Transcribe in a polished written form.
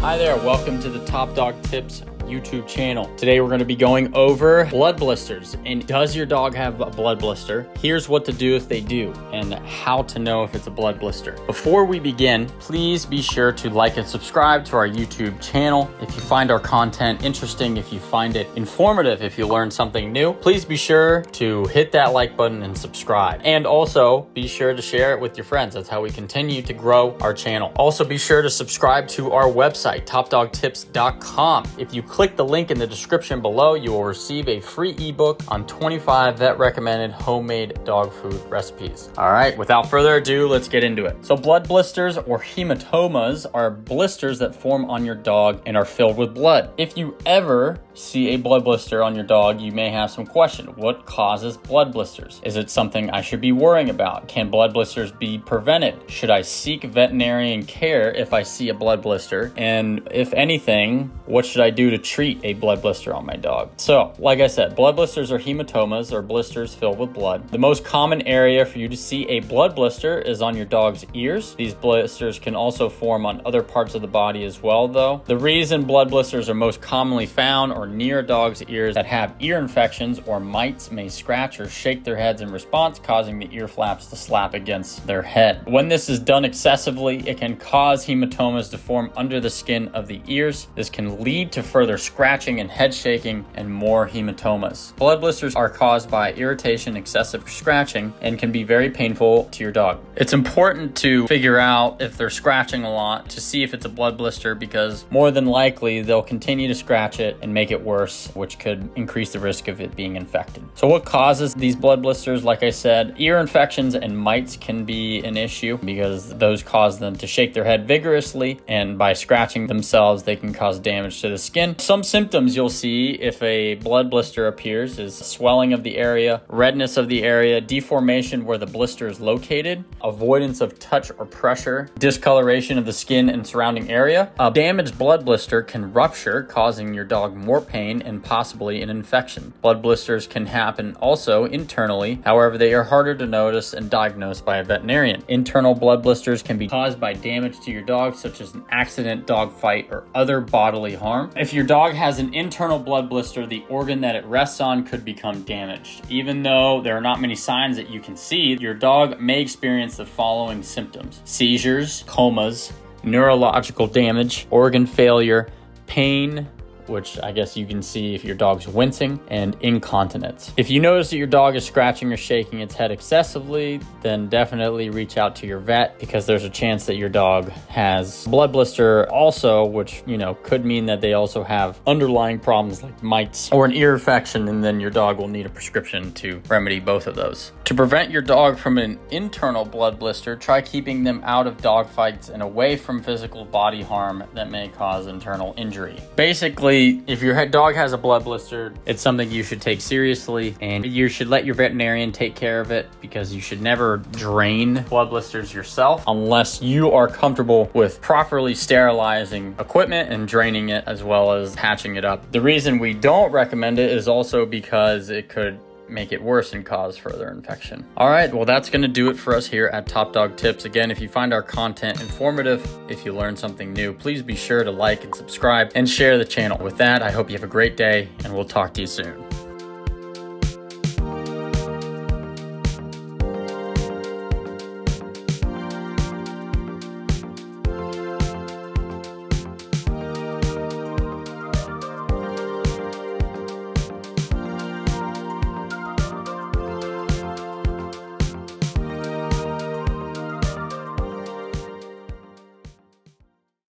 Hi there, welcome to the Top Dog Tips YouTube channel. Today we're going to be going over blood blisters and does your dog have a blood blister? Here's what to do if they do and how to know if it's a blood blister. Before we begin, please be sure to like and subscribe to our YouTube channel. If you find our content interesting, if you find it informative, if you learn something new, please be sure to hit that like button and subscribe. And also be sure to share it with your friends. That's how we continue to grow our channel. Also be sure to subscribe to our website, topdogtips.com. If you click the link in the description below, you will receive a free ebook on 25 vet recommended homemade dog food recipes. All right, without further ado, let's get into it. So blood blisters or hematomas are blisters that form on your dog and are filled with blood. If you ever see a blood blister on your dog, you may have some question. What causes blood blisters? Is it something I should be worrying about? Can blood blisters be prevented? Should I seek veterinarian care if I see a blood blister? And if anything, what should I do to treat a blood blister on my dog? So, like I said, blood blisters or hematomas are blisters filled with blood. The most common area for you to see a blood blister is on your dog's ears. These blisters can also form on other parts of the body as well, though. The reason blood blisters are most commonly found or near dog's ears that have ear infections or mites may scratch or shake their heads in response, causing the ear flaps to slap against their head. When this is done excessively, it can cause hematomas to form under the skin of the ears. This can lead to further scratching and head shaking and more hematomas. Blood blisters are caused by irritation, excessive scratching, and can be very painful to your dog. It's important to figure out if they're scratching a lot to see if it's a blood blister, because more than likely they'll continue to scratch it and make it worse, which could increase the risk of it being infected. So what causes these blood blisters? Like I said, ear infections and mites can be an issue because those cause them to shake their head vigorously, and by scratching themselves, they can cause damage to the skin. Some symptoms you'll see if a blood blister appears is swelling of the area, redness of the area, deformation where the blister is located, avoidance of touch or pressure, discoloration of the skin and surrounding area. A damaged blood blister can rupture, causing your dog more pain and possibly an infection. Blood blisters can happen also internally. However, they are harder to notice and diagnose by a veterinarian. Internal blood blisters can be caused by damage to your dog, such as an accident, dog fight, or other bodily harm. If your dog has an internal blood blister, the organ that it rests on could become damaged. Even though there are not many signs that you can see, your dog may experience the following symptoms: seizures, comas, neurological damage, organ failure, pain, which I guess you can see if your dog's wincing, and incontinence. If you notice that your dog is scratching or shaking its head excessively, then definitely reach out to your vet, because there's a chance that your dog has blood blister also, which, you know, could mean that they also have underlying problems like mites or an ear infection, and then your dog will need a prescription to remedy both of those. To prevent your dog from an internal blood blister, try keeping them out of dog fights and away from physical body harm that may cause internal injury. Basically, if your dog has a blood blister, it's something you should take seriously, and you should let your veterinarian take care of it, because you should never drain blood blisters yourself unless you are comfortable with properly sterilizing equipment and draining it, as well as patching it up. The reason we don't recommend it is also because it could make it worse and cause further infection. All right, well, that's gonna do it for us here at Top Dog Tips. Again, if you find our content informative, if you learn something new, please be sure to like and subscribe and share the channel. With that, I hope you have a great day, and we'll talk to you soon.